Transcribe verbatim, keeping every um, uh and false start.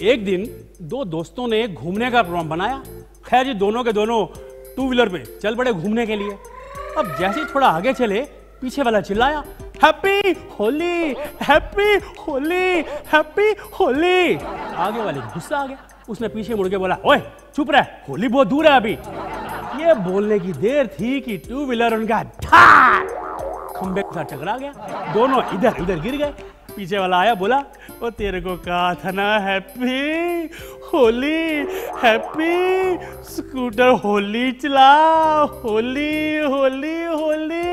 एक दिन दो दोस्तों ने घूमने का प्रोग्राम बनाया। खैर ये दोनों के दोनों टू व्हीलर पे चल पड़े घूमने के लिए। अब जैसे ही थोड़ा आगे चले, पीछे वाला चिल्लाया, happy Holi, happy Holi, happy Holi. आगे वाले गुस्सा आ गया, उसने पीछे मुड़ के बोला, ओए चुप रह, होली बहुत दूर है अभी। ये बोलने की देर थी कि टू व्हीलर उनका धार खंबे के साथ टकरा गया। दोनों इधर उधर गिर गए। पीछे वाला आया, बोला, ओ तेरे को कहा था ना happy Holi, happy scooter Holi चला, होली होली होली।